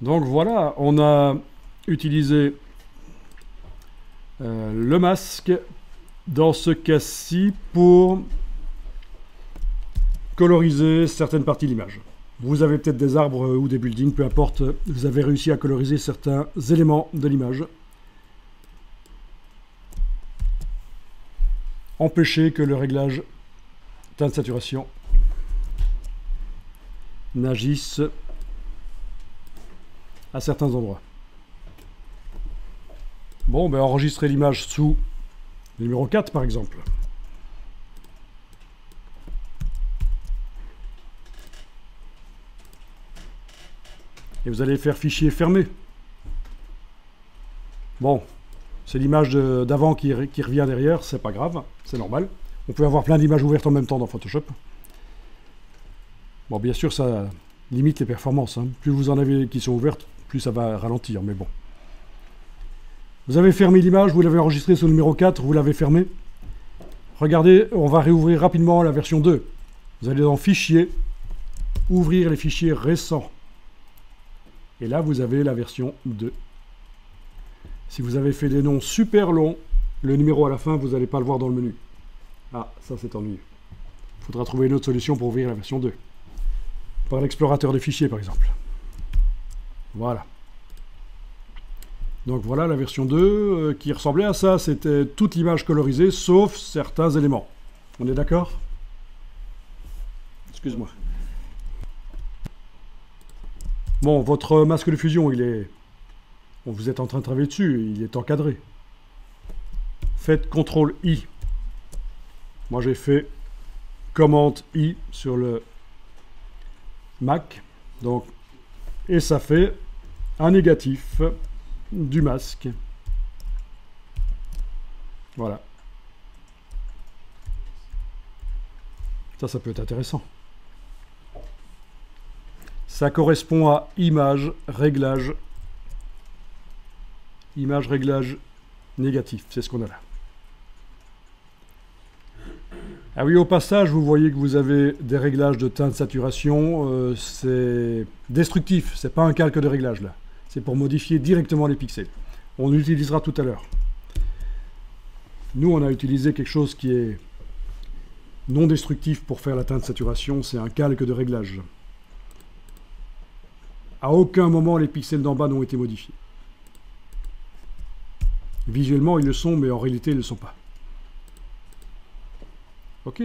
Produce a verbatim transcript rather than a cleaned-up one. Donc voilà, on a utilisé euh, le masque dans ce cas-ci pour coloriser certaines parties de l'image. Vous avez peut-être des arbres ou des buildings, peu importe, vous avez réussi à coloriser certains éléments de l'image. Empêchez que le réglage teint de saturation n'agisse à certains endroits. Bon, ben enregistrez l'image sous le numéro quatre par exemple. Et vous allez faire fichier fermé. Bon, c'est l'image d'avant qui, qui revient derrière, c'est pas grave, c'est normal. On peut avoir plein d'images ouvertes en même temps dans Photoshop. Bon, bien sûr, ça limite les performances, hein. Plus vous en avez qui sont ouvertes, plus ça va ralentir, mais bon. Vous avez fermé l'image, vous l'avez enregistrée sous le numéro quatre, vous l'avez fermée. Regardez, on va réouvrir rapidement la version deux. Vous allez dans Fichier, Ouvrir les fichiers récents. Et là, vous avez la version deux. Si vous avez fait des noms super longs, le numéro à la fin, vous n'allez pas le voir dans le menu. Ah, ça c'est ennuyeux. Il faudra trouver une autre solution pour ouvrir la version deux. Par l'explorateur des fichiers, par exemple. Voilà. Donc voilà la version deux euh, qui ressemblait à ça. C'était toute l'image colorisée, sauf certains éléments. On est d'accord? Excuse-moi. Bon, votre masque de fusion, il est... Bon, vous êtes en train de travailler dessus, il est encadré. Faites contrôle I. Moi, j'ai fait commande I sur le Mac. Donc, et ça fait un négatif du masque. Voilà. Ça, ça peut être intéressant. Ça correspond à image, réglage, image, réglage négatif. C'est ce qu'on a là. Ah oui, au passage, vous voyez que vous avez des réglages de teint de saturation. Euh, c'est destructif. C'est pas un calque de réglage là. C'est pour modifier directement les pixels. On utilisera tout à l'heure. Nous, on a utilisé quelque chose qui est non destructif pour faire la teinte de saturation. C'est un calque de réglage. À aucun moment, les pixels d'en bas n'ont été modifiés. Visuellement, ils le sont, mais en réalité, ils ne le sont pas. Ok.